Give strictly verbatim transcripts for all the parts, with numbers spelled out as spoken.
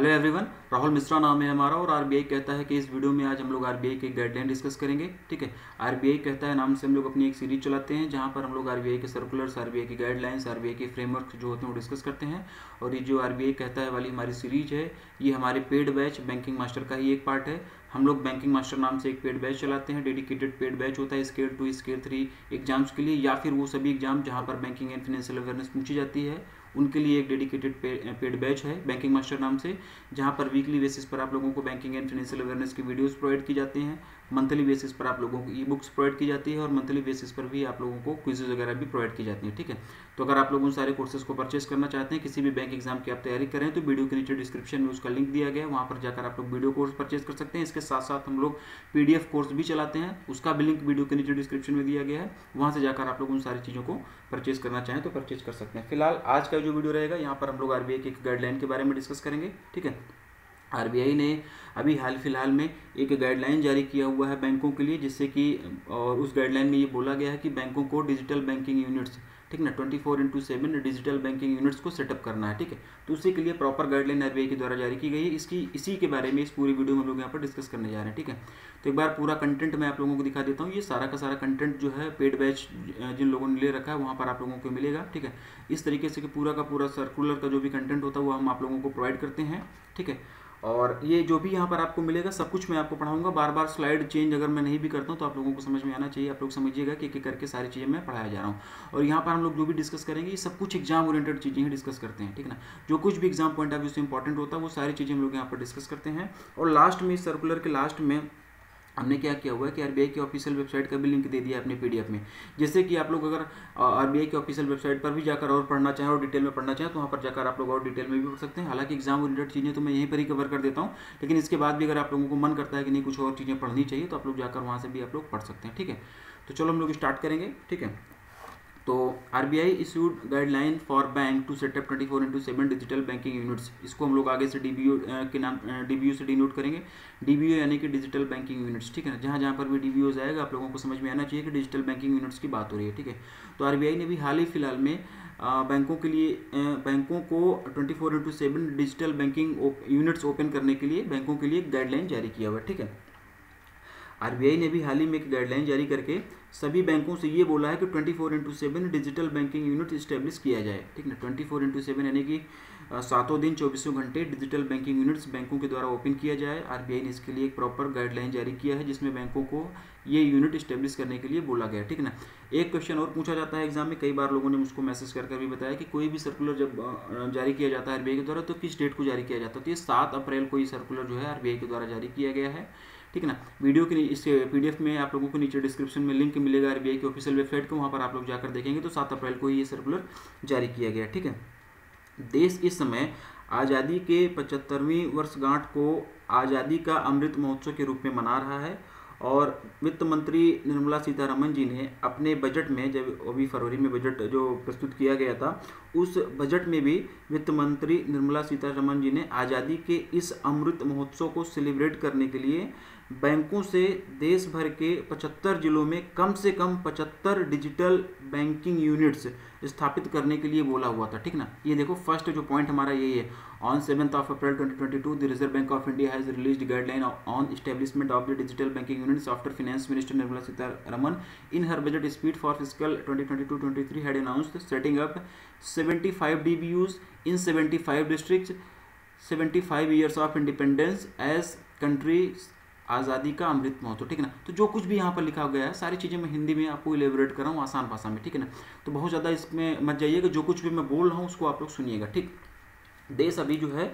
Hello everyone, Rahul Mishra नाम है हमारा और आरबीआई कहता है कि इस वीडियो में आज हम लोग आरबीआई के गाइडलाइन डिस्कस करेंगे। ठीक है, आरबीआई कहता है नाम से हम लोग अपनी एक सीरीज चलाते हैं जहां पर हम लोग आरबीआई के सर्कुलर्स, आरबीआई की गाइडलाइंस, आरबीआई के फ्रेमवर्क जो होते हैं वो डिस्कस करते हैं। और ये जो आरबीआई कहता है वाली हमारी सीरीज है, ये हमारे पेड बैच बैंकिंग मास्टर का ही एक पार्ट है। हम लोग बैंकिंग मास्टर नाम से एक पेड बैच चलाते हैं, डेडिकेटेड पेड बैच होता है scale two scale three exams के लिए, या फिर वो सभी एग्जाम जहाँ पर बैंकिंग एंड फाइनेंशियल अवेयरनेस पूछी जाती है उनके लिए एक डेडिकेटेड पेड बैच है बैंकिंग मास्टर नाम से, जहां पर वीकली बेसिस पर आप लोगों को बैंकिंग एंड फाइनेंशियल अवेयरनेस की वीडियोस प्रोवाइड की जाती हैं, मंथली बेसिस पर आप लोगों को ई बुक्स प्रोवाइड की जाती है और मंथली बेसिस पर भी आप लोगों को क्विज़ेज वगैरह भी प्रोवाइड की जाती है। ठीक है, तो अगर आप लोग उन सारे कोर्सेज को परचेस करना चाहते हैं, किसी भी बैंक एग्जाम की आप तैयारी करें, तो वीडियो के नीचे डिस्क्रिप्शन में उसका लिंक दिया गया है, वहाँ पर जाकर आप लोग वीडियो कोर्स परचेस कर सकते हैं। इसके साथ साथ हम लोग पी डी एफ कोर्स भी चलाते हैं, उसका भी लिंक वीडियो के नीचे डिस्क्रिप्शन में दिया गया है, वहाँ से जाकर आप लोग उन सारी चीज़ों को परचेस करना चाहें तो परचेस कर सकते हैं। फिलहाल आज का जो वीडियो रहेगा यहाँ पर हम लोग आरबीआई की गाइडलाइन के बारे में डिस्कस करेंगे। ठीक है, आरबीआई ने अभी हाल फिलहाल में एक गाइडलाइन जारी किया हुआ है बैंकों के लिए, जिससे कि और उस गाइडलाइन में ये बोला गया है कि बैंकों को डिजिटल बैंकिंग यूनिट्स, ठीक ना, twenty four into seven digital banking units को सेटअप करना है। ठीक है, तो उसी के लिए प्रॉपर गाइडलाइन आरबीआई के द्वारा जारी की गई है। इसकी इसी के बारे में इस पूरी वीडियो में हम लोग यहाँ पर डिस्कस करने जा रहे हैं। ठीक है, तो एक बार पूरा कंटेंट मैं आप लोगों को दिखा देता हूँ। ये सारा का सारा कंटेंट जो है पेड बैच जिन लोगों ने ले रखा है वहाँ पर आप लोगों को मिलेगा। ठीक है, इस तरीके से कि पूरा का पूरा सर्कुलर का जो भी कंटेंट होता है वो हम आप लोगों को प्रोवाइड करते हैं। ठीक है, और ये जो भी यहाँ पर आपको मिलेगा सब कुछ मैं आपको पढ़ाऊंगा, बार बार स्लाइड चेंज अगर मैं नहीं भी करता हूँ तो आप लोगों को समझ में आना चाहिए। आप लोग समझिएगा कि एक करके सारी चीज़ें मैं पढ़ाया जा रहा हूँ, और यहाँ पर हम लोग जो भी डिस्कस करेंगे ये सब कुछ एग्जाम ओरिएंटेड चीज़ें ही डिस्कस करते हैं। ठीक ना, जो कुछ भी एग्जाम पॉइंट ऑफ व्यू से इंपॉर्टेंट होता है वो सारी चीज़ें हम लोग यहाँ पर डिस्कस करते हैं। और लास्ट में, इस सर्कुलर के लास्ट में हमने क्या किया हुआ है कि आरबीआई की ऑफिशियल वेबसाइट का भी लिंक दे दिया अपने पीडीएफ में, जैसे कि आप लोग अगर आरबीआई की ऑफिशियल वेबसाइट पर भी जाकर और पढ़ना चाहें और डिटेल में पढ़ना चाहें तो वहाँ पर जाकर आप लोग और डिटेल में भी पढ़ सकते हैं। हालांकि एग्जाम रिलेटेड चीज़ें तो मैं यहीं पर ही कवर कर देता हूँ, लेकिन इसके बाद भी अगर आप लोगों को मन करता है कि नहीं कुछ और चीज़ें पढ़नी चाहिए तो आप लोग जाकर वहाँ से भी आप लोग पढ़ सकते हैं। ठीक है, तो चलो हम लोग स्टार्ट करेंगे। ठीक है, तो RBI issued guideline for bank to setup twenty four into seven digital banking units, इसको हम लोग आगे से डीबीयू के नाम डीबीयू से डिनोट करेंगे। डीबीयू यानी कि डिजिटल बैंकिंग यूनिट्स। ठीक है ना, जहाँ जहाँ पर भी डीबीयूज आएगा आप लोगों को समझ में आना चाहिए कि डिजिटल बैंकिंग यूनिट्स की बात हो रही है। ठीक है, तो आरबीआई ने भी हाल ही फिलहाल में बैंकों के लिए बैंकों को twenty four into seven digital banking units open करने के लिए बैंकों के लिए गाइडलाइन जारी किया हुआ है। ठीक है, आरबीआई ने भी हाल ही में एक गाइडलाइन जारी करके सभी बैंकों से ये बोला है कि twenty four into seven digital banking unit establish किया जाए। ठीक ना, ट्वेंटी फोर इंटू सेवन यानी कि सातों दिन चौबीसों घंटे डिजिटल बैंकिंग यूनिट्स बैंकों के द्वारा ओपन किया जाए। आरबीआई ने इसके लिए एक प्रॉपर गाइडलाइन जारी किया है जिसमें बैंकों को ये यूनिट इस्टेब्लिश करने के लिए बोला गया। ठीक ना, एक क्वेश्चन और पूछा जाता है एग्जाम में, कई बार लोगों ने मुझको मैसेज करके भी बताया कि कोई भी सर्कुलर जब जारी किया जाता है आरबीआई के द्वारा तो किस डेट को जारी किया जाता है, तो ये सात अप्रैल को ये सर्कुलर जो है आरबीआई के द्वारा जारी किया गया है। ठीक है ना, वीडियो के इस पीडीएफ में आप लोगों को नीचे डिस्क्रिप्शन में लिंक मिलेगा आरबीआई की ऑफिशियल वेबसाइट को, वहाँ पर आप लोग जाकर देखेंगे तो सात अप्रैल को ये सर्कुलर जारी किया गया। ठीक है, देश इस समय आज़ादी के पचहत्तरवीं वर्षगांठ को आज़ादी का अमृत महोत्सव के रूप में मना रहा है, और वित्त मंत्री निर्मला सीतारमन जी ने अपने बजट में, जब अभी फरवरी में बजट जो प्रस्तुत किया गया था उस बजट में भी वित्त मंत्री निर्मला सीतारमन जी ने आज़ादी के इस अमृत महोत्सव को सेलिब्रेट करने के लिए बैंकों से देश भर के पचहत्तर जिलों में कम से कम पचहत्तर डिजिटल बैंकिंग यूनिट्स स्थापित करने के लिए बोला हुआ था। ठीक ना, ये देखो फर्स्ट जो पॉइंट हमारा यही है, on seventh of April twenty twenty two the reserve bank of India has released guideline on establishment of the digital banking units after finance minister Nirmala Sitharaman in her budget speech for fiscal twenty twenty two twenty three had announced setting up seventy five DBUs in seventy five districts, seventy five years of independence as country आज़ादी का अमृत महोत्सव। ठीक है ना, तो जो कुछ भी यहाँ पर लिखा गया है सारी चीज़ें मैं हिंदी में आपको इलेबोरेट कर रहा हूँ आसान भाषा में। ठीक है ना, तो बहुत ज़्यादा इसमें मत जाइएगा, जो कुछ भी मैं बोल रहा हूँ उसको आप लोग सुनिएगा। ठीक, देश अभी जो है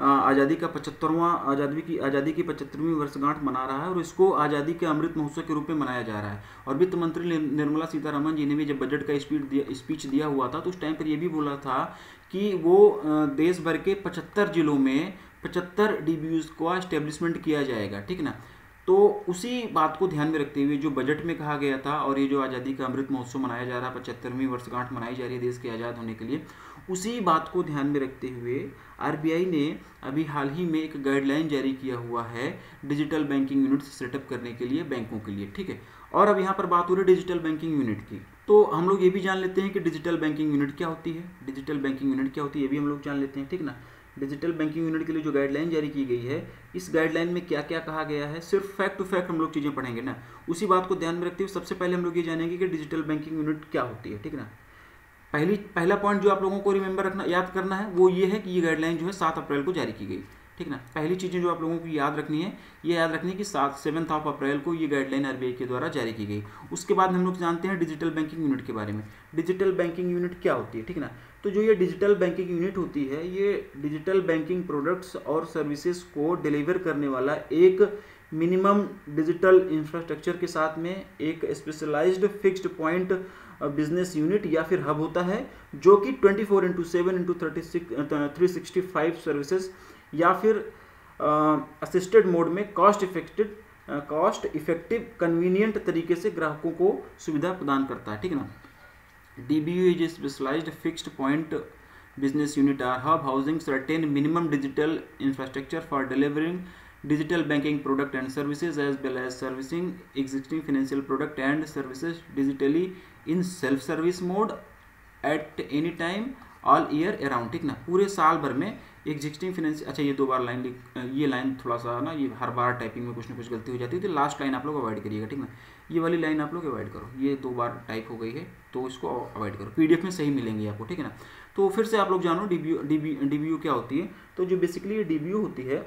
आज़ादी का पचहत्तरवां आज़ादी की आज़ादी की पचहत्तरवीं वर्षगांठ मना रहा है और इसको आज़ादी के अमृत महोत्सव के रूप में मनाया जा रहा है। और वित्त मंत्री निर्मला सीतारमन जी ने भी जब बजट का स्पीच दिया स्पीच दिया हुआ था तो उस टाइम पर यह भी बोला था कि वो देश भर के पचहत्तर जिलों में पचहत्तर डीबीयूज का इस्टेब्लिशमेंट किया जाएगा। ठीक ना, तो उसी बात को ध्यान में रखते हुए जो बजट में कहा गया था और ये जो आज़ादी का अमृत महोत्सव मनाया जा रहा है, पचहत्तरवीं वर्षगांठ मनाई जा रही है देश के आज़ाद होने के लिए, उसी बात को ध्यान में रखते हुए आरबीआई ने अभी हाल ही में एक गाइडलाइन जारी किया हुआ है डिजिटल बैंकिंग यूनिट सेटअप करने के लिए बैंकों के लिए। ठीक है, और अब यहाँ पर बात हो रही है डिजिटल बैंकिंग यूनिट की, तो हम लोग ये भी जान लेते हैं कि डिजिटल बैंकिंग यूनिट क्या होती है। डिजिटल बैंकिंग यूनिट क्या होती है ये भी हम लोग जान लेते हैं। ठीक ना, डिजिटल बैंकिंग यूनिट के लिए जो गाइडलाइन जारी की गई है, इस गाइडलाइन में क्या क्या कहा गया है, सिर्फ फैक्ट टू फैक्ट हम लोग चीज़ें पढ़ेंगे ना। उसी बात को ध्यान में रखते हुए सबसे पहले हम लोग ये जानेंगे कि डिजिटल बैंकिंग यूनिट क्या होती है, ठीक है ना। पहली पहला पॉइंट जो आप लोगों को रिमेंबर रखना, याद करना है, वो ये है कि ये गाइडलाइन जो है सात अप्रैल को जारी की गई, ठीक ना। पहली चीज़ें जो आप लोगों को याद रखनी है, ये याद रखनी है कि सात सेवन्थ ऑफ अप्रैल को ये गाइडलाइन आरबीआई के द्वारा जारी की गई। उसके बाद हम लोग जानते हैं डिजिटल बैंकिंग यूनिट के बारे में। डिजिटल बैंकिंग यूनिट क्या होती है, ठीक ना। तो जो ये डिजिटल बैंकिंग यूनिट होती है, ये डिजिटल बैंकिंग प्रोडक्ट्स और सर्विसेज को डिलीवर करने वाला एक मिनिमम डिजिटल इंफ्रास्ट्रक्चर के साथ में एक specialised fixed point business unit या फिर हब होता है, जो कि twenty four into seven into thirty six three sixty five services या फिर असिस्टेड मोड में cost effective cost effective convenient तरीके से ग्राहकों को सुविधा प्रदान करता है, ठीक ना। D B U is a specialised fixed point business unit or hub housing certain minimum digital infrastructure for delivering digital banking product and services as well as servicing existing financial product and services digitally in self service mode at any time all year around, ठीक ना। पूरे साल भर में existing finance, अच्छा ये दो बार line, ये लाइन थोड़ा सा ना, ये हर बार टाइपिंग में कुछ ना कुछ गलती हो जाती है, तो लास्ट लाइन आप लोग अवॉइड करिएगा, ठीक ना। ये वाली लाइन आप लोग अवॉइड करो, ये दो बार टाइप हो गई है तो इसको अवॉइड करो, पीडीएफ में सही मिलेंगी आपको, ठीक है ना। तो फिर से आप लोग जानो डीबीयू डीबीयू क्या होती है। तो जो बेसिकली डीबीयू होती है,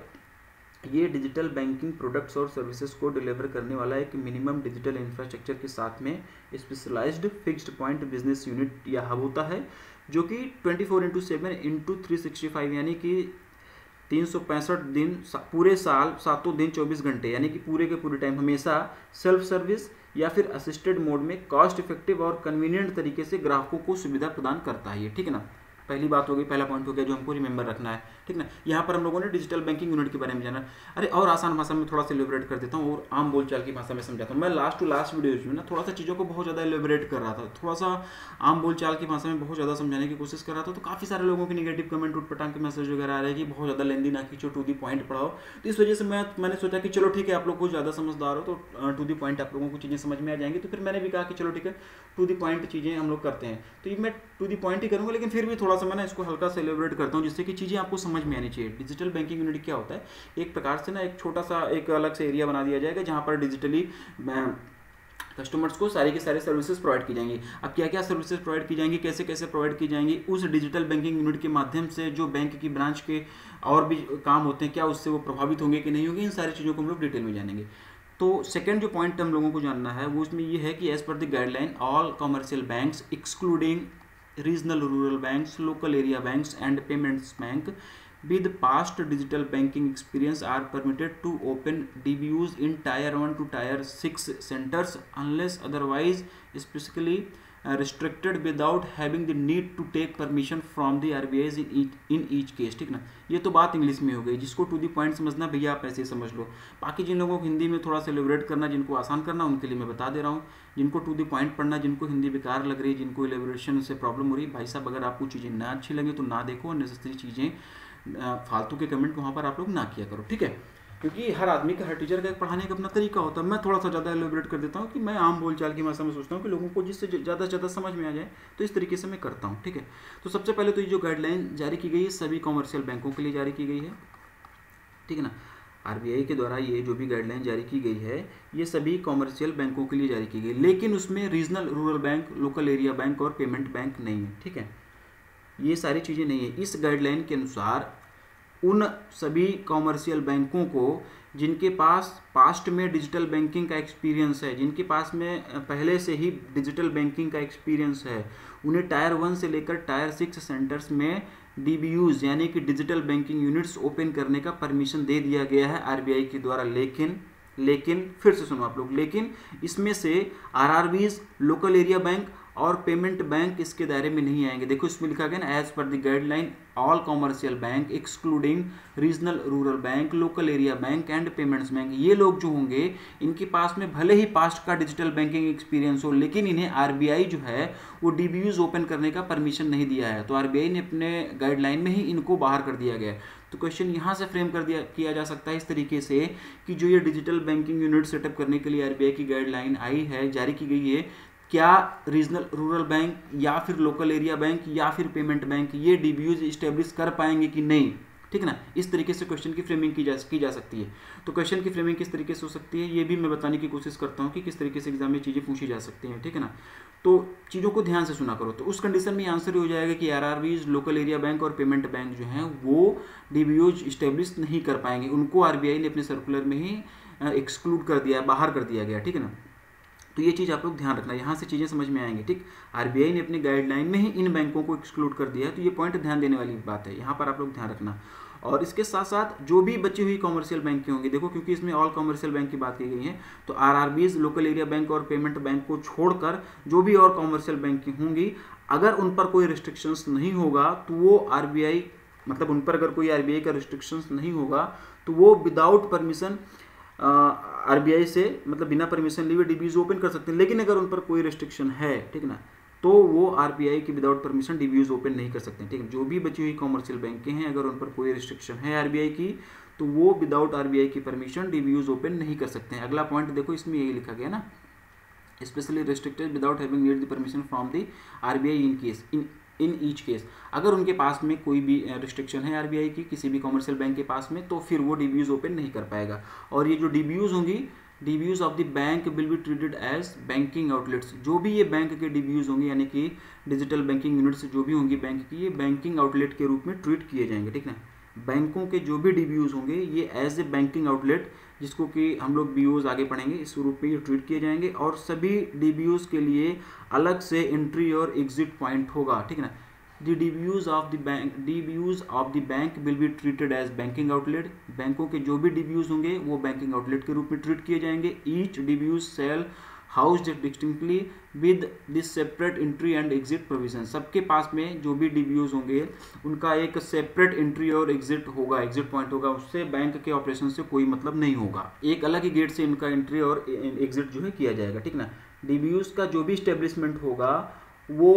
ये डिजिटल बैंकिंग प्रोडक्ट्स और सर्विसेज को डिलीवर करने वाला एक मिनिमम डिजिटल इंफ्रास्ट्रक्चर के साथ में specialised fixed point business unit या हब होता है, जो कि twenty four into seven into three sixty five यानी कि तीन सौ पैंसठ दिन, पूरे साल, सातों दिन, चौबीस घंटे, यानी कि पूरे के पूरे टाइम हमेशा सेल्फ सर्विस या फिर असिस्टेड मोड में कॉस्ट इफेक्टिव और कन्वीनियंट तरीके से ग्राहकों को सुविधा प्रदान करता है, ठीक है ना। पहली बात हो गई, पहला पॉइंट हो गया जो हमको रिमेंबर रखना है, ठीक ना। यहाँ पर हम लोगों ने डिजिटल बैंकिंग यूनिट के बारे में जाना। अरे और आसान भाषा में थोड़ा सा एलिब्रेट कर देता हूँ और आम बोलचाल की भाषा में समझाता हूँ। मैं लास्ट टू लास्ट वीडियोज में ना थोड़ा सा चीज़ों को बहुत ज़्यादा एलिब्रेट कर रहा था, थोड़ा सा आम बोलचाल की भाषा में बहुत ज़्यादा समझाने की कोशिश कर रहा था, तो काफ़ी सारे लोगों के निगेटिव कमेंट उठ पटांग के मैसेज वगैरह आ रहे हैं कि बहुत ज़्यादा लेंदी ना खींचो, टू दी पॉइंट पढ़ाओ। तो इस वजह से मैं मैंने सोचा कि चलो ठीक है, आप लोग को ज़्यादा समझदार हो तो टू दी पॉइंट आप लोगों को चीज़ें समझ में आ जाएंगी, तो फिर मैंने भी कहा कि चलो ठीक है, टू दी पॉइंट चीज़ें हम लोग करते हैं। तो ये मैं टू दी पॉइंट ही करूँगा, लेकिन फिर भी थोड़ा सा मैं ना इसको हल्का सेलिब्रेट करता हूँ, जिससे कि चीज़ें आपको समझ में आनी चाहिए। डिजिटल बैंकिंग यूनिट क्या होता है, एक प्रकार से ना एक छोटा सा एक अलग से एरिया बना दिया जाएगा जहाँ पर डिजिटली कस्टमर्स को सारी के सारे सर्विसेज प्रोवाइड की जाएंगी। अब क्या क्या सर्विसेज प्रोवाइड की जाएंगी, कैसे कैसे प्रोवाइड की जाएंगी, उस डिजिटल बैंकिंग यूनिट के माध्यम से जो बैंक की ब्रांच के और भी काम होते हैं, क्या उससे वो प्रभावित होंगे कि नहीं होंगे, इन सारी चीज़ों को हम लोग डिटेल में जानेंगे। तो सेकंड जो पॉइंट हम लोगों को जानना है वो उसमें ये है कि as per the guideline all commercial banks excluding regional rural banks, local area banks and payments bank with past digital banking experience are permitted to open DBUs in tier one to tier six centres unless otherwise specifically restricted without having the need to take permission from the RBIs in each case, ठीक ना। ये तो बात English में हो गई, जिसको to the point समझना भैया आप ऐसे ही समझ लो। बाकी जिन लोगों को हिंदी में थोड़ा सेलिब्रेट करना, जिनको आसान करना, उनके लिए मैं बता दे रहा हूँ। जिनको टू दी पॉइंट पढ़ना, जिनको हिंदी बेकार लग रही है, जिनको एलिब्रेशन से प्रॉब्लम हो रही है, भाई साहब अगर आपको चीज़ें ना अच्छी लगे तो ना देखो, अननेसेसरी चीज़ें, फालतू के कमेंट वहाँ पर आप लोग ना किया करो, ठीक है। क्योंकि हर आदमी का, हर टीचर का एक पढ़ाने का अपना तरीका होता है। मैं थोड़ा सा ज़्यादा एलिब्रेट कर देता हूँ कि मैं आम बोलचाल की भाषा में सोचता हूँ कि लोगों को जिससे ज़्यादा से ज़्यादा समझ में आ जाए, तो इस तरीके से मैं करता हूँ, ठीक है। तो सबसे पहले तो ये जो गाइडलाइन जारी की गई है, सभी कॉमर्शियल बैंकों के लिए जारी की गई है, ठीक है ना। आरबीआई के द्वारा ये जो भी गाइडलाइन जारी की गई है, ये सभी कॉमर्शियल बैंकों के लिए जारी की गई, लेकिन उसमें regional rural bank, local area bank और पेमेंट बैंक नहीं है, ठीक है। ये सारी चीज़ें नहीं है। इस गाइडलाइन के अनुसार उन सभी कॉमर्शियल बैंकों को जिनके पास पास्ट में डिजिटल बैंकिंग का एक्सपीरियंस है, जिनके पास में पहले से ही डिजिटल बैंकिंग का एक्सपीरियंस है, उन्हें टायर वन से लेकर टायर सिक्स सेंटर्स में डीबीयूज यानी कि डिजिटल बैंकिंग यूनिट्स ओपन करने का परमिशन दे दिया गया है आरबीआई के द्वारा। लेकिन लेकिन फिर से सुनो आप लोग, लेकिन इसमें से आरआरबीज, लोकल एरिया बैंक और पेमेंट बैंक इसके दायरे में नहीं आएंगे। देखो इसमें लिखा गया ना, as per the guideline all commercial bank excluding regional rural bank, local area bank and payments bank, ये लोग जो होंगे इनके पास में भले ही पास्ट का डिजिटल बैंकिंग एक्सपीरियंस हो, लेकिन इन्हें आरबीआई जो है वो डीबीयूज ओपन करने का परमिशन नहीं दिया है, तो आरबीआई ने अपने गाइडलाइन में ही इनको बाहर कर दिया गया। तो क्वेश्चन यहाँ से फ्रेम कर दिया किया जा सकता है इस तरीके से कि जो ये डिजिटल बैंकिंग यूनिट सेटअप करने के लिए आरबीआई की गाइडलाइन आई है, जारी की गई है, क्या रीजनल रूरल बैंक या फिर लोकल एरिया बैंक या फिर पेमेंट बैंक ये डीबीयूज इस्टेब्लिश कर पाएंगे कि नहीं, ठीक है ना। इस तरीके से क्वेश्चन की फ्रेमिंग की जा की जा सकती है। तो क्वेश्चन की फ्रेमिंग किस तरीके से हो सकती है ये भी मैं बताने की कोशिश करता हूँ कि किस तरीके से एग्जाम में चीज़ें पूछी जा सकती हैं, ठीक है ना। तो चीज़ों को ध्यान से सुना करो। तो उस कंडीशन में आंसर हो जाएगा कि R R Bs, local area bank और पेमेंट बैंक जो हैं वो डी बी यूज इस्टेब्लिश नहीं कर पाएंगे, उनको आर बी आई ने अपने सर्कुलर में ही एक्सक्लूड कर दिया, बाहर कर दिया गया, ठीक है ना। तो ये चीज़ आप लोग ध्यान रखना, यहाँ से चीज़ें समझ में आएंगी। ठीक, आरबीआई ने अपने गाइडलाइन में ही इन बैंकों को एक्सक्लूड कर दिया है, तो ये पॉइंट ध्यान देने वाली बात है, यहाँ पर आप लोग ध्यान रखना। और इसके साथ साथ जो भी बची हुई कॉमर्शियल बैंक के होंगे, देखो क्योंकि इसमें ऑल कॉमर्शियल बैंक की बात की गई है, तो आरआरबीज, लोकल एरिया बैंक और पेमेंट बैंक को छोड़कर जो भी और कॉमर्शियल बैंक की होंगी, अगर उन पर कोई रिस्ट्रिक्शंस नहीं होगा तो वो आरबीआई मतलब उन पर अगर कोई आरबीआई का रिस्ट्रिक्शंस नहीं होगा तो वो विदाउट परमिशन आरबीआई uh, से मतलब बिना परमिशन लिए डीबीयूज ओपन कर सकते हैं। लेकिन अगर उन पर कोई रिस्ट्रिक्शन है, ठीक ना, तो वो आरबीआई की विदाउट परमिशन डीबीयूज ओपन नहीं कर सकते। ठीक, जो भी बची हुई कॉमर्शियल बैंक के हैं अगर उन पर कोई रिस्ट्रिक्शन है आरबीआई की तो वो विदाउट आरबीआई की परमिशन डीबीयूज ओपन नहीं कर सकते हैं। अगला पॉइंट देखो, इसमें यही लिखा गया ना, specially restricted without having need the permission from the RBI in case in in each case. अगर उनके पास में कोई भी रिस्ट्रिक्शन है आरबीआई की किसी भी कॉमर्शियल बैंक के पास में तो फिर वो डीबीयूज ओपन नहीं कर पाएगा। और ये जो डीबीयूज होंगी, DBUs of the bank will be treated as banking outlets. जो भी ये बैंक के डीबीयूज होंगे यानी कि डिजिटल बैंकिंग यूनिट्स जो भी होंगी बैंक की, ये बैंकिंग आउटलेट के रूप में ट्रीट किए जाएंगे। ठीक ना, बैंकों के जो भी डीबीयूज होंगे ये एज ए बैंकिंग आउटलेट, जिसको कि हम लोग बीओज आगे पढ़ेंगे, इस रूप में ये ट्रीट किए जाएंगे। और सभी डीबीयूज के लिए अलग से एंट्री और एग्जिट पॉइंट होगा। ठीक है ना, the DBUs of the bank DBUs of the bank will be treated as banking outlet. बैंकों के जो भी डीबीयूज होंगे वो बैंकिंग आउटलेट के रूप में ट्रीट किए जाएंगे। Each DBUs shall housed distinctly with this separate entry and exit provision. सबके पास में जो भी डीबीयूज होंगे उनका एक सेपरेट एंट्री और एग्जिट होगा, एग्जिट पॉइंट होगा, उससे बैंक के ऑपरेशन से कोई मतलब नहीं होगा। एक अलग ही गेट से इनका एंट्री और एग्जिट जो है किया जाएगा। ठीक ना, डीबीयूज का जो भी इस्टेब्लिशमेंट होगा वो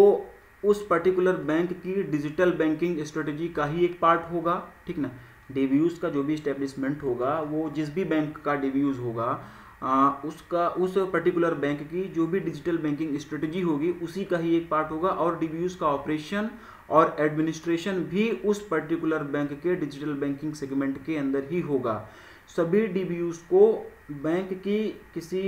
उस पर्टिकुलर बैंक की डिजिटल बैंकिंग स्ट्रेटेजी का ही एक पार्ट होगा। ठीक ना, डीबीयूज का जो भी इस्टेब्लिशमेंट होगा वो जिस भी बैंक का डीबीयूज होगा आ, उसका उस पर्टिकुलर बैंक की जो भी डिजिटल बैंकिंग स्ट्रेटजी होगी उसी का ही एक पार्ट होगा। और डीबीयूज का ऑपरेशन और एडमिनिस्ट्रेशन भी उस पर्टिकुलर बैंक के डिजिटल बैंकिंग सेगमेंट के अंदर ही होगा। सभी डीबीयूज को बैंक की किसी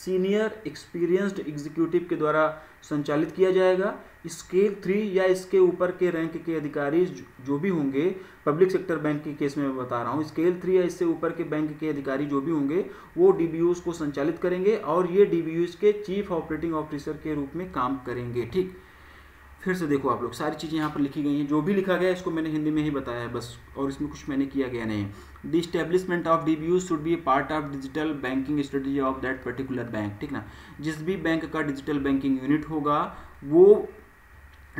सीनियर एक्सपीरियंस्ड एग्जीक्यूटिव के द्वारा संचालित किया जाएगा। स्केल थ्री या इसके ऊपर के रैंक के अधिकारी जो भी होंगे, पब्लिक सेक्टर बैंक के केस में मैं बता रहा हूँ, स्केल थ्री या इससे ऊपर के बैंक के अधिकारी जो भी होंगे वो डीबीयूज को संचालित करेंगे और ये डीबीयूज के चीफ ऑपरेटिंग ऑफिसर के रूप में काम करेंगे। ठीक, फिर से देखो आप लोग, सारी चीज़ें यहाँ पर लिखी गई हैं, जो भी लिखा गया है इसको मैंने हिंदी में ही बताया है बस, और इसमें कुछ मैंने किया गया नहीं है। The establishment of DBUs should be a part of digital banking strategy of that particular bank. ठीक ना, जिस भी बैंक का डिजिटल बैंकिंग यूनिट होगा वो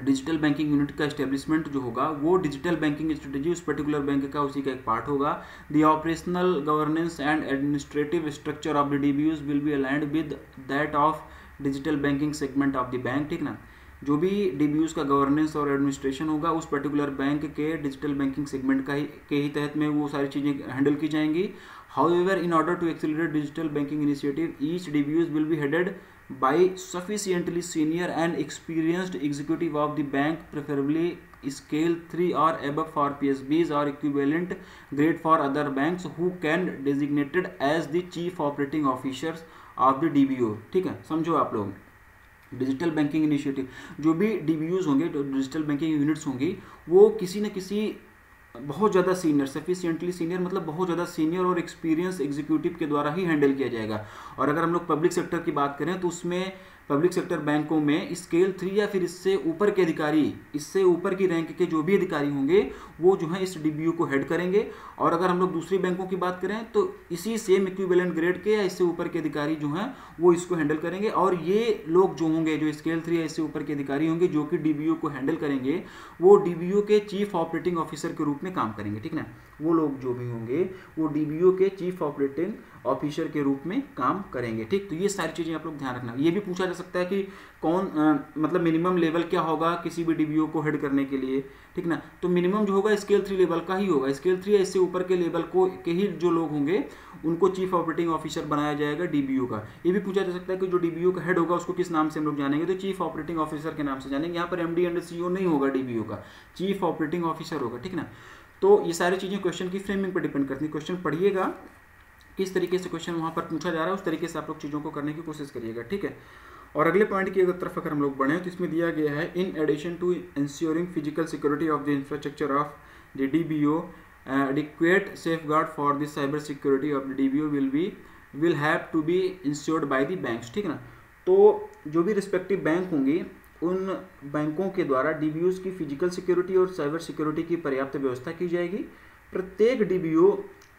डिजिटल बैंकिंग यूनिट का इस्टेब्लिशमेंट जो होगा वो डिजिटल बैंकिंग स्ट्रेटजी उस पर्टिकुलर बैंक का उसी का एक पार्ट होगा। The operational governance and administrative structure of the DBUs will be aligned with that of digital banking segment of the bank. ठीक ना, जो भी डीबीयूज का गवर्नेंस और एडमिनिस्ट्रेशन होगा उस पर्टिकुलर बैंक के डिजिटल बैंकिंग सेगमेंट का ही के ही तहत में वो सारी चीज़ें हैंडल की जाएंगी। However in order to accelerate digital banking initiative each DBUs will be headed by sufficiently senior and experienced executive of the bank, preferably scale three और एबव फॉर पीएसबीज और equivalent grade for other banks who can designated as the chief operating officers of the DBU. ठीक है, समझो आप लोग, digital banking initiative जो भी DBUs होंगे, डिजिटल बैंकिंग यूनिट्स होंगी, वो किसी न किसी बहुत ज़्यादा सीनियर, सफिशिएंटली सीनियर मतलब बहुत ज़्यादा सीनियर और एक्सपीरियंस एग्जीक्यूटिव के द्वारा ही हैंडल किया जाएगा। और अगर हम लोग पब्लिक सेक्टर की बात करें तो उसमें पब्लिक सेक्टर बैंकों में स्केल थ्री या फिर इससे ऊपर के अधिकारी, इससे ऊपर की रैंक के जो भी अधिकारी होंगे वो जो है इस डीबीयू को हेड करेंगे। और अगर हम लोग दूसरी बैंकों की बात करें तो इसी सेम इक्विवेलेंट ग्रेड के या इससे ऊपर के अधिकारी जो हैं वो इसको हैंडल करेंगे। और ये लोग जो होंगे, जो स्केल थ्री या इससे ऊपर के अधिकारी होंगे जो कि डीबीयू को हैंडल करेंगे, वो डीबीयू के चीफ ऑपरेटिंग ऑफिसर के रूप में काम करेंगे। ठीक ना, वो लोग जो भी होंगे वो डीबीयू के चीफ ऑपरेटिंग ऑफिसर के रूप में काम करेंगे। ठीक, तो ये सारी चीज़ें आप लोग ध्यान रखना। ये भी पूछा जा सकता है कि कौन आ, मतलब मिनिमम लेवल क्या होगा किसी भी डीबीओ को हेड करने के लिए। ठीक ना, तो मिनिमम जो होगा स्केल थ्री लेवल का ही होगा। स्केल थ्री या इससे ऊपर के लेवल को के ही जो लोग होंगे उनको चीफ ऑपरेटिंग ऑफिसर बनाया जाएगा डीबीओ का। ये भी पूछा जा सकता है कि जो डीबीओ का हेड होगा उसको किस नाम से हम लोग जानेंगे, तो चीफ ऑपरेटिंग ऑफिसर के नाम से जानेंगे। यहाँ पर एमडी एंड सीईओ नहीं होगा, डीबीओ का चीफ ऑपरेटिंग ऑफिसर होगा। ठीक ना, तो ये सारी चीज़ें क्वेश्चन की फ्रेमिंग पर डिपेंड करती है। क्वेश्चन पढ़िएगा, किस तरीके से क्वेश्चन वहाँ पर पूछा जा रहा है उस तरीके से आप लोग चीज़ों को करने की कोशिश करिएगा, ठीक है। और अगले पॉइंट की अगर तरफ अगर हम लोग बढ़ें तो इसमें दिया गया है in addition to ensuring physical security of the infrastructure of the D B O adequate safeguard for the cyber security of the D B U will be will have to be ensured by the banks, ठीक है ना। तो जो भी respective bank होंगी उन बैंकों के द्वारा D B Us की फिजिकल सिक्योरिटी और साइबर सिक्योरिटी की पर्याप्त व्यवस्था की जाएगी। प्रत्येक D B U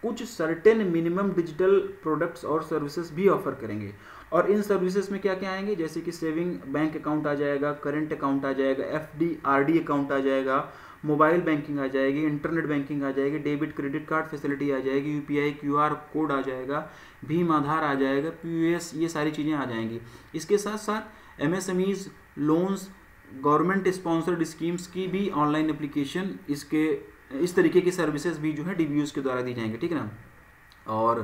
कुछ सर्टेन मिनिमम डिजिटल प्रोडक्ट्स और सर्विसेज भी ऑफर करेंगे, और इन सर्विसेज में क्या क्या आएंगे, जैसे कि सेविंग बैंक अकाउंट आ जाएगा, करंट अकाउंट आ जाएगा, F D R D account आ जाएगा, मोबाइल बैंकिंग आ जाएगी, इंटरनेट बैंकिंग आ जाएगी, डेबिट क्रेडिट कार्ड फैसिलिटी आ जाएगी, U P I Q R code आ जाएगा, भीम आधार आ जाएगा, पी ओ एस, ये सारी चीज़ें आ जाएंगी। इसके साथ साथ M S M Es loans, government sponsored schemes की भी ऑनलाइन एप्लीकेशन, इसके इस तरीके की सर्विसेज भी जो है डी बी यूज़ के द्वारा दी जाएंगी, ठीक है ना। और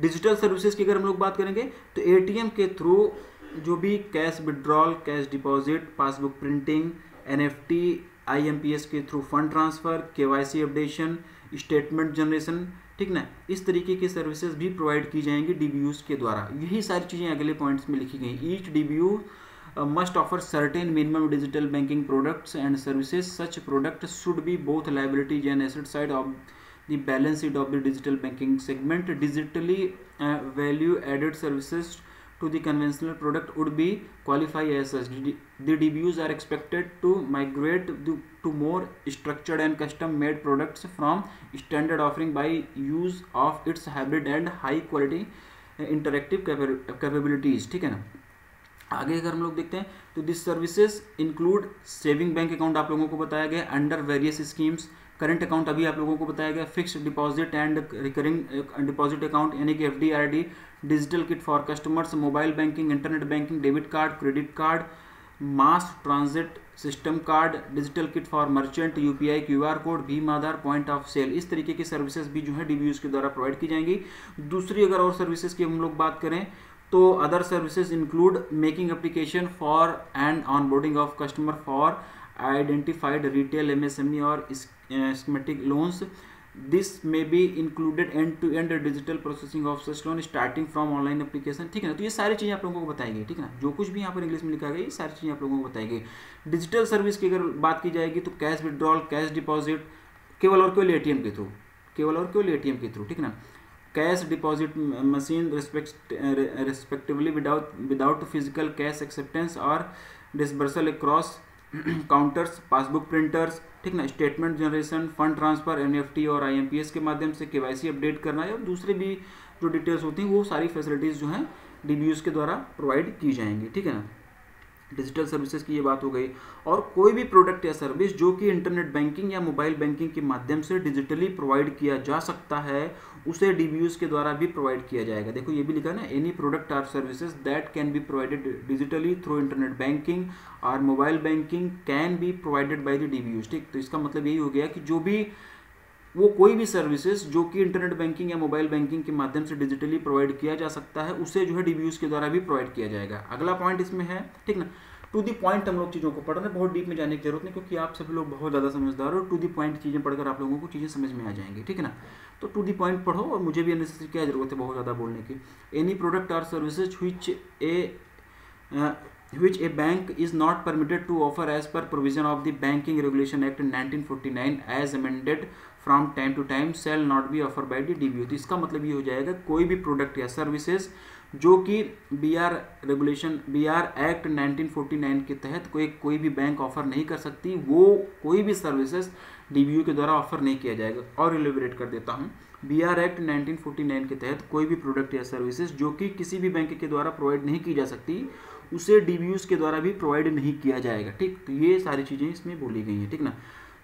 डिजिटल सर्विसेज की अगर हम लोग बात करेंगे तो ए टी एम के थ्रू जो भी cash withdrawal, cash deposit, passbook printing, N F T, I M P S के through fund transfer, K Y C updation, statement generation, ठीक ना, इस तरीके की सर्विसेज भी प्रोवाइड की जाएंगी डी बी यूज़ के द्वारा। यही सारी चीज़ें अगले पॉइंट्स में लिखी गई। Each D B U must offer certain minimum digital banking products and services. Such products should be both liabilities and asset side of the balance sheet of the digital banking segment. Digitally uh, value added services to the conventional product would be qualify as such. The D B Us are expected to migrate to, to more structured and custom made products from standard offering by use of its hybrid and high quality uh, interactive capabilities, ठीक है ना। आगे अगर हम लोग देखते हैं तो this services include saving bank account आप लोगों को बताया गया under various schemes, current account अभी आप लोगों को बताया गया, fixed deposit and recurring deposit account यानी कि F D R D, digital kit for customers, mobile banking, internet banking, debit card, credit card, mass transit system card, digital kit for merchant, U P I Q R code, भीम Aadhaar, point of sale, इस तरीके की services भी जो है D B use के द्वारा provide की जाएंगी। दूसरी अगर और सर्विसेज की हम लोग बात करें तो other services include making application for and onboarding of customer for identified retail MSME और schematic loans, this may be included and to end digital processing of such loan starting from online application, ठीक है ना। तो ये सारी चीज़ें आप लोगों को बताएगी, ठीक है ना। जो कुछ भी यहाँ पर इंग्लिश में लिखा गया ये सारी चीज़ें आप लोगों को बताएगी। डिजिटल सर्विस की अगर बात की जाएगी तो कैश विड्रॉल, कैश डिपॉजिट केवल और केवल ए टी एम के थ्रू, केवल और केवल ए टी एम के थ्रू, ठीक है ना। Cash deposit machine respect respectively without without physical cash acceptance और disbursal across counters, passbook printers, ठीक ना, statement generation, fund transfer, NFT और आईएमपीएस के माध्यम से केवाईसी अपडेट करना है और दूसरे भी जो डिटेल्स होती हैं वो सारी फैसिलिटीज़ जो हैं डीबीयूज़ के द्वारा प्रोवाइड की जाएंगी, ठीक है ना। डिजिटल सर्विसेज की ये बात हो गई। और कोई भी प्रोडक्ट या सर्विस जो कि इंटरनेट बैंकिंग या मोबाइल बैंकिंग के माध्यम से डिजिटली प्रोवाइड किया जा सकता है उसे डीबीयूज़ के द्वारा भी प्रोवाइड किया जाएगा। देखो ये भी लिखा ना, any product or services that can be provided digitally through internet banking और mobile banking can be provided by the DBUs, ठीक। तो इसका मतलब यही हो गया कि जो भी वो कोई भी सर्विसेज जो कि इंटरनेट बैंकिंग या मोबाइल बैंकिंग के माध्यम से डिजिटली प्रोवाइड किया जा सकता है उसे जो है डीबीयूज़ के द्वारा भी प्रोवाइड किया जाएगा। अगला पॉइंट इसमें है, ठीक ना, टू दी पॉइंट हम लोग चीज़ों को पढ़ रहे हैं, बहुत डीप में जाने की जरूरत नहीं क्योंकि आप सभी लोग बहुत ज़्यादा समझदार हो। टू दी पॉइंट चीज़ें पढ़कर आप लोगों को चीज़ें समझ में आ जाएंगी, ठीक है ना। तो टू दी पॉइंट पढ़ो और मुझे भी अननेसेसरी क्या जरूरत है बहुत ज़्यादा बोलने की। Any product or services which a which a bank is not permitted to offer as per provision of the Banking Regulation Act nineteen forty-nine as amended from time to time shall not be offered by the D B U। तो इसका मतलब ये हो जाएगा कोई भी product या services जो कि B R regulation B R act nineteen forty nine के तहत कोई कोई भी बैंक ऑफर नहीं कर सकती वो कोई भी सर्विसेज डीबीयू के द्वारा ऑफर नहीं किया जाएगा। और एलिबरेट कर देता हूँ, B R act nineteen forty nine के तहत कोई भी प्रोडक्ट या सर्विसेज जो कि किसी भी बैंक के द्वारा प्रोवाइड नहीं की जा सकती उसे डीबीयूज़ के द्वारा भी प्रोवाइड नहीं किया जाएगा, ठीक। तो ये सारी चीज़ें इसमें बोली गई हैं, ठीक ना।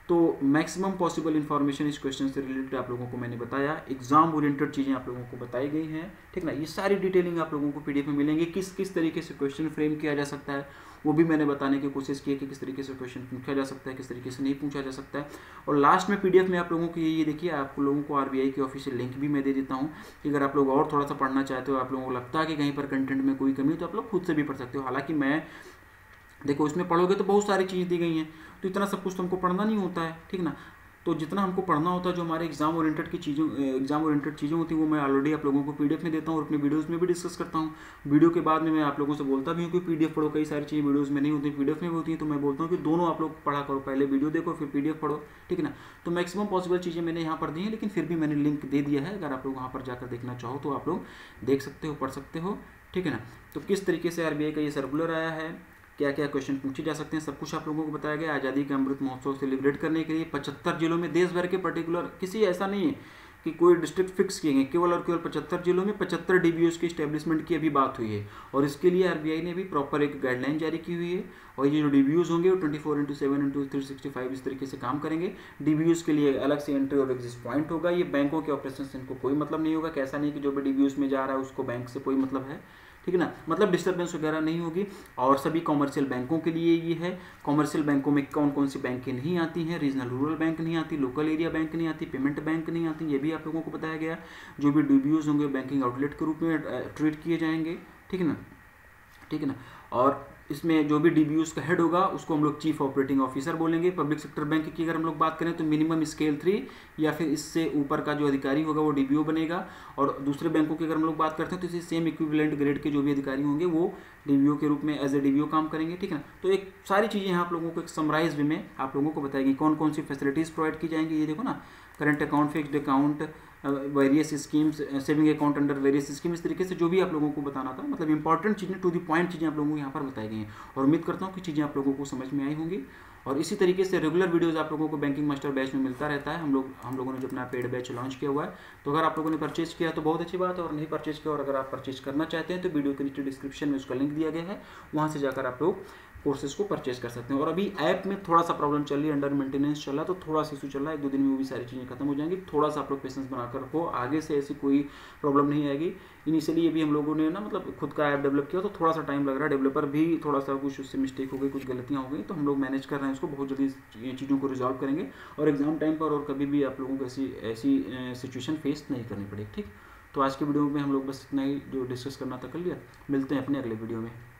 तो मैक्सिमम पॉसिबल इन्फॉर्मेशन इस क्वेश्चन से रिलेटेड आप लोगों को मैंने बताया, एग्जाम ओरिएंटेड चीज़ें आप लोगों को बताई गई हैं, ठीक ना। ये सारी डिटेलिंग आप लोगों को पीडीएफ में मिलेंगे, किस किस तरीके से क्वेश्चन फ्रेम किया जा सकता है वो भी मैंने बताने की कोशिश की है कि किस तरीके से क्वेश्चन पूछा जा सकता है, किस तरीके से नहीं पूछा जा सकता है। और लास्ट में पीडीएफ में आप लोगों को ये देखिए, आप लोगों को आरबीआई की ऑफिशियल लिंक भी मैं दे देता हूँ कि अगर आप लोग और थोड़ा सा पढ़ना चाहते हो, आप लोगों को लगता है कि कहीं पर कंटेंट में कोई कमी है तो आप लोग खुद से भी पढ़ सकते हो। हालाँकि मैं देखो इसमें पढ़ोगे तो बहुत सारी चीज़ें दी गई हैं तो इतना सब कुछ तुमको पढ़ना नहीं होता है, ठीक ना। तो जितना हमको पढ़ना होता है, जो हमारे एग्जाम ओरिएंटेड की चीज़ों एग्जाम ओरिएंटेड चीज़ें होती हैं, वो मैं ऑलरेडी आप लोगों को पीडीएफ में देता हूँ और अपने वीडियोस में भी डिस्कस करता हूँ। वीडियो के बाद में मैं आप लोगों से बोलता भी हूँ कि पीडीएफ पढ़ो, कई सारी चीज़ें वीडियोस में नहीं होती, पीडीएफ में होती हैं। तो मैं बोलता हूँ कि दोनों आप लोग पढ़ा करो, पहले वीडियो देखो फिर पीडीएफ पढ़ो, ठीक है ना। तो मैक्सिमम पॉसिबल चीज़ें मैंने यहाँ पर दी हैं, लेकिन फिर भी मैंने लिंक दे दिया है, अगर आप लोग वहाँ पर जाकर देखना चाहो तो आप लोग देख सकते हो, पढ़ सकते हो, ठीक है ना। तो किस तरीके से आरबीआई का ये सर्कुलर आया है, क्या क्या क्वेश्चन पूछे जा सकते हैं, सब कुछ आप लोगों को बताया गया। आज़ादी के अमृत महोत्सव सेलिब्रेट करने के लिए पचहत्तर जिलों में देश भर के पर्टिकुलर, किसी ऐसा नहीं है कि कोई डिस्ट्रिक्ट फिक्स किए गए, केवल और केवल पचहत्तर जिलों में पचहत्तर डीबीयूज़ के स्टैब्लिशमेंट की अभी बात हुई है। और इसके लिए आरबीआई ने भी प्रॉपर एक गाइडलाइन जारी की हुई है। और ये जो डीबीयूज़ होंगे वो twenty four into seven into three sixty five इस तरीके से काम करेंगे। डीबीयूज़ के लिए अलग से एंट्री और एग्जिट पॉइंट होगा। ये बैंकों के ऑपरेशन से इनको कोई मतलब नहीं होगा, कैसा नहीं कि जो भी डीबीयूज़ में जा रहा है उसको बैंक से कोई मतलब है, ठीक है ना। मतलब डिस्टर्बेंस वगैरह नहीं होगी। और सभी कॉमर्शियल बैंकों के लिए ये है। कॉमर्शियल बैंकों में कौन कौन सी बैंकें नहीं आती हैं, रीजनल रूरल बैंक नहीं आती, लोकल एरिया बैंक नहीं आती, पेमेंट बैंक नहीं आती, ये भी आप लोगों को बताया गया। जो भी डीबीयूज़ होंगे बैंकिंग आउटलेट के रूप में ट्रीट किए जाएंगे, ठीक है ना, ठीक है ना। और इसमें जो भी डीबीयूज़ का हेड होगा उसको हम लोग चीफ ऑपरेटिंग ऑफिसर बोलेंगे। पब्लिक सेक्टर बैंक की अगर हम लोग बात करें तो मिनिमम स्केल थ्री या फिर इससे ऊपर का जो अधिकारी होगा वो डीबीओ बनेगा। और दूसरे बैंकों की अगर हम लोग बात करते हैं तो इसी सेम इक्विवेलेंट ग्रेड के जो भी अधिकारी होंगे वो डीबीओ के रूप में एज ए डीबीओ काम करेंगे, ठीक है ना। तो एक सारी चीज़ें यहाँ आप लोगों को एक समराइज वे में आप लोगों को बताएगी, कौन कौन सी फैसिलिटीज़ प्रोवाइड की जाएंगी। ये देखो ना, current account, fixed account, various schemes, saving account under various scheme, इस तरीके से जो भी आप लोगों को बताना था, मतलब इंपॉर्टेंट चीज़ें, टू दी पॉइंट चीज़ें आप लोगों को यहाँ पर बताई गई हैं। और उम्मीद करता हूँ कि चीज़ें आप लोगों को समझ में आई होंगी। और इसी तरीके से रेगुलर वीडियोस आप लोगों को बैंकिंग मास्टर बैच में मिलता रहता है। हम लोग हम लोगों ने जो अपना पेड बैच लॉन्च किया हुआ है, तो अगर आप लोगों ने परचेज किया तो बहुत अच्छी बात है, और नहीं परचेज किया और अगर आप परचेज करना चाहते हैं तो वीडियो के नीचे डिस्क्रिप्शन में उसका लिंक दिया गया है, वहाँ से जाकर आप लोग कोर्सेज को परचेज कर सकते हैं। और अभी ऐप में थोड़ा सा प्रॉब्लम चल रही है, अंडर मेंटेनेंस चल रहा है, तो थोड़ा सा इशू चल रहा है, एक दो दिन में वो भी सारी चीज़ें खत्म हो जाएंगी। थोड़ा सा आप लोग पेशेंस बनाकर रखो, आगे से ऐसी कोई प्रॉब्लम नहीं आएगी। इनिशियली भी हम लोगों ने ना मतलब खुद का ऐप डेवलप किया तो थोड़ा सा टाइम लग रहा है, डेवलपर भी थोड़ा सा कुछ उससे मिस्टेक हो गई, कुछ गलतियाँ हो गई, तो हम लोग मैनेज कर रहे हैं उसको, बहुत जल्दी चीज़ों को रिजॉल्व करेंगे। और एग्जाम टाइम पर और कभी भी आप लोगों को ऐसी ऐसी सिचुएशन फेस नहीं करनी पड़ेगी, ठीक। तो आज के वीडियो में हम लोग बस इतना ही जो डिस्कस करना था कर लिया। मिलते हैं अपने अगले वीडियो में।